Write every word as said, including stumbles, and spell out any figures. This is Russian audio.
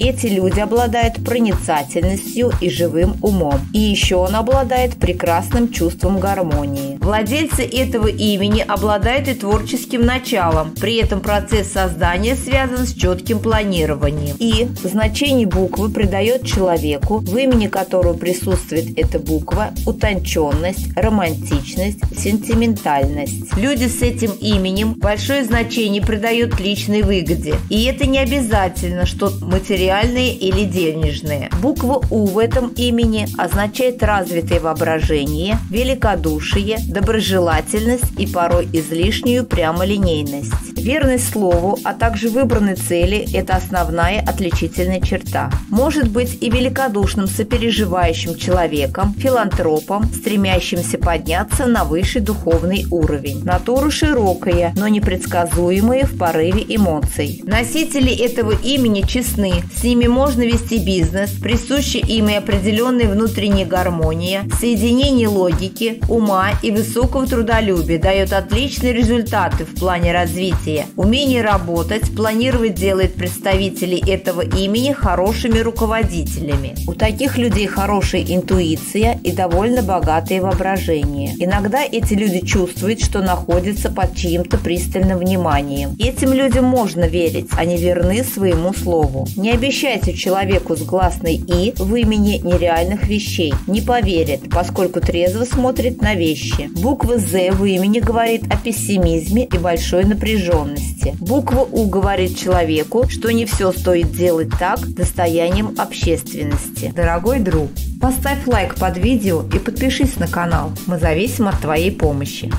Эти люди обладают проницательностью и живым умом. И еще он обладает прекрасным чувством гармонии. Владельцы этого имени обладают и творческим началом. При этом процесс создания связан с четким планированием. И значение буквы придает человеку, в имени которого присутствует эта буква, утонченность, романтичность, сентиментальность. Люди с этим именем большое значение придают личной выгоде. И это не обязательно, что материальные или денежные. Буква «У» в этом имени означает развитое воображение, великодушие, доброжелательность и порой излишнюю прямолинейность. Верность слову, а также выбранной цели – это основная отличительная черта. Может быть и великодушным, сопереживающим человеком, филантропом, стремящимся подняться на высший духовный уровень. Натура широкая, но непредсказуемая в порыве эмоций. Носители этого имени честны, с ними можно вести бизнес, присуща им и определенная внутренняя гармония, соединение логики, ума и высокого трудолюбия дает отличные результаты в плане развития. Умение работать, планировать делает представителей этого имени хорошими руководителями. У таких людей хорошая интуиция и довольно богатое воображение. Иногда эти люди чувствуют, что находятся под чьим-то пристальным вниманием. Этим людям можно верить, они верны своему слову. Не обещайте человеку с гласной «и» в имени нереальных вещей. Не поверит, поскольку трезво смотрит на вещи. Буква «З» в имени говорит о пессимизме и большой напряженности. Буква «У» говорит человеку, что не все стоит делать так, достоянием общественности. Дорогой друг, поставь лайк под видео и подпишись на канал. Мы зависим от твоей помощи.